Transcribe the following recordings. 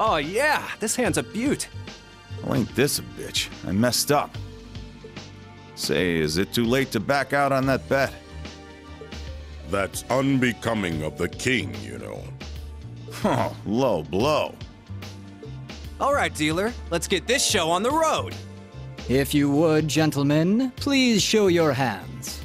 Oh yeah, this hand's a beaut. Oh, ain't this a bitch? I messed up. Say, is it too late to back out on that bet? That's unbecoming of the king, you know. Oh, low blow. All right, dealer, let's get this show on the road. If you would, gentlemen, please show your hands.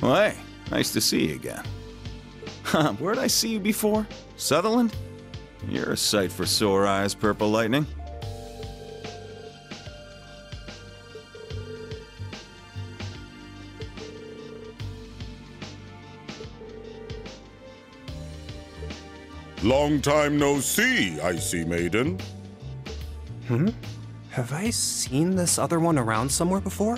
Well, hey, nice to see you again. Where'd I see you before? Sutherland? You're a sight for sore eyes, Purple Lightning. Long time no see, I see, maiden. Hmm? Have I seen this other one around somewhere before?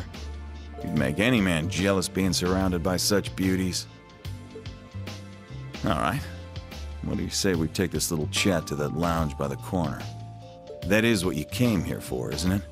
You'd make any man jealous being surrounded by such beauties. All right. What do you say we take this little chat to that lounge by the corner? That is what you came here for, isn't it?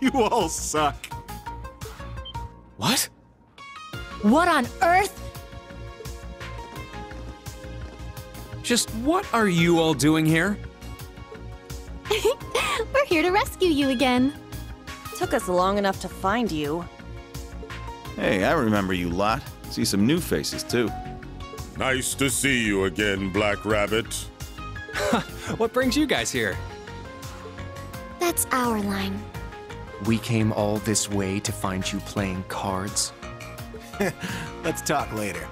You all suck. What? What on earth? Just what are you all doing here? We're here to rescue you again. Took us long enough to find you. Hey, I remember you lot. See some new faces, too. Nice to see you again, Black Rabbit. What brings you guys here? That's our line. We came all this way to find you playing cards. Let's talk later.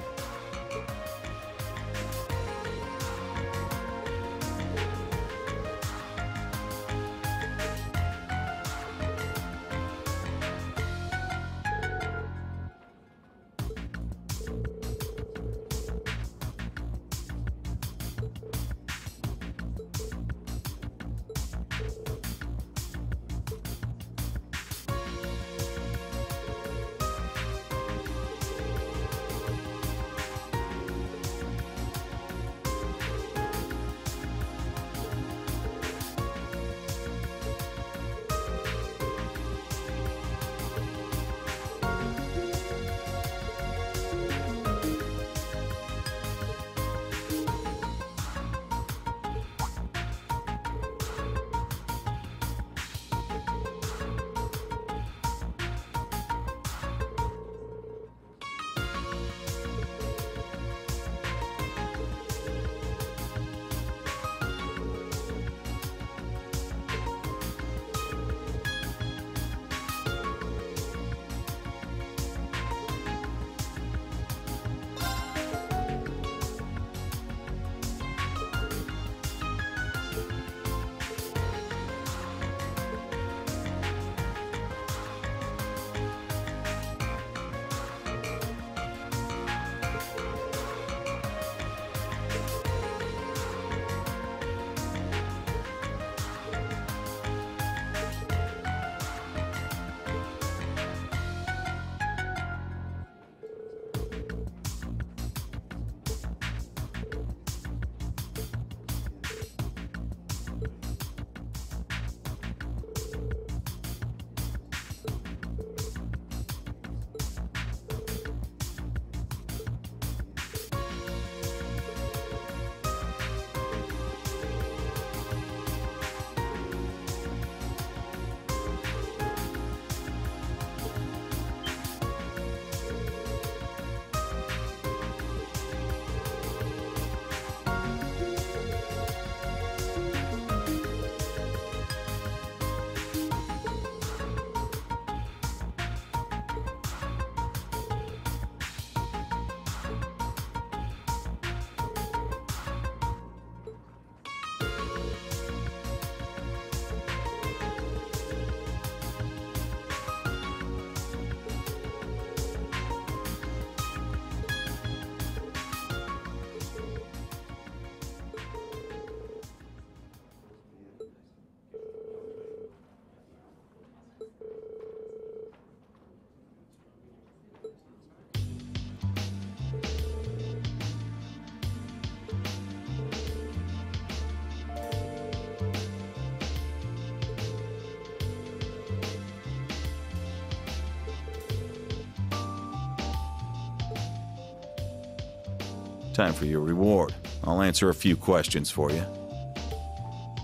Time for your reward. I'll answer a few questions for you.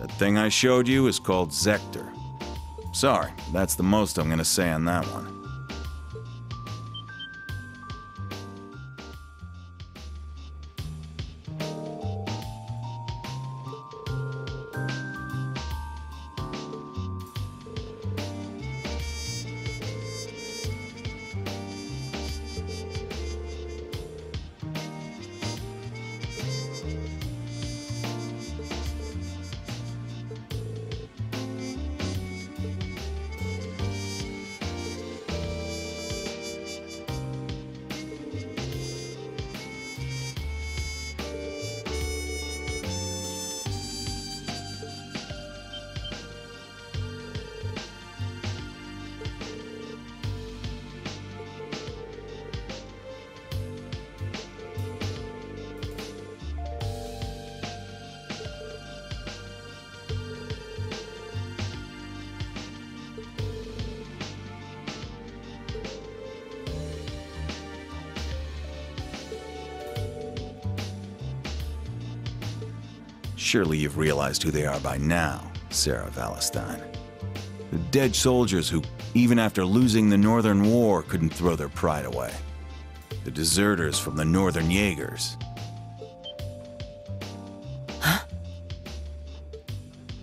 That thing I showed you is called Zector. Sorry, that's the most I'm gonna say on that one. Surely you've realized who they are by now, Sarah Valestein. The dead soldiers who, even after losing the Northern War, couldn't throw their pride away. The deserters from the Northern Jaegers. Huh?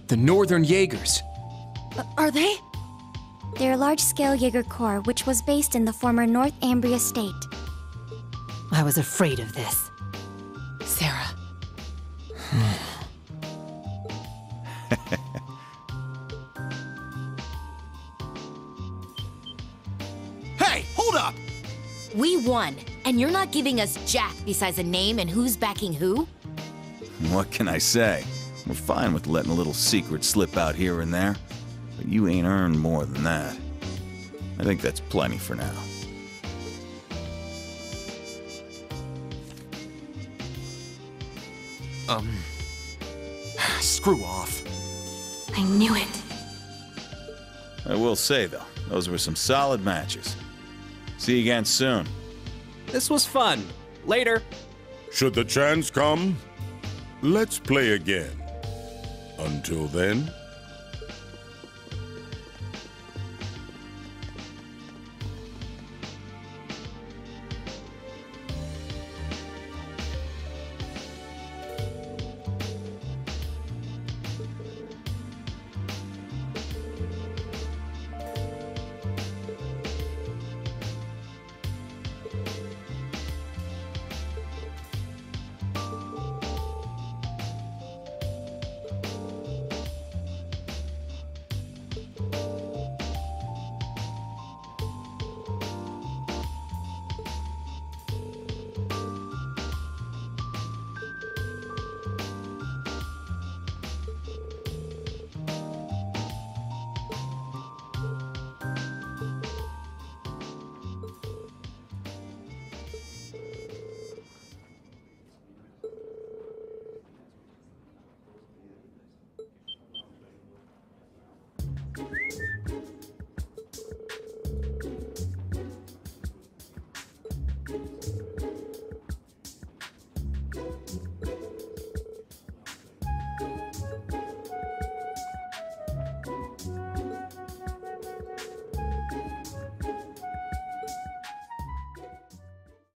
The Northern Jaegers? Are they? They're a large-scale Jaeger Corps, which was based in the former North Ambria state. I was afraid of this, Sarah. Hey, hold up! We won, and you're not giving us jack besides a name and who's backing who? What can I say? We're fine with letting a little secret slip out here and there, but you ain't earned more than that. I think that's plenty for now. Screw off. I knew it. I will say, though, those were some solid matches. See you again soon. This was fun. Later. Should the chance come, let's play again. Until then...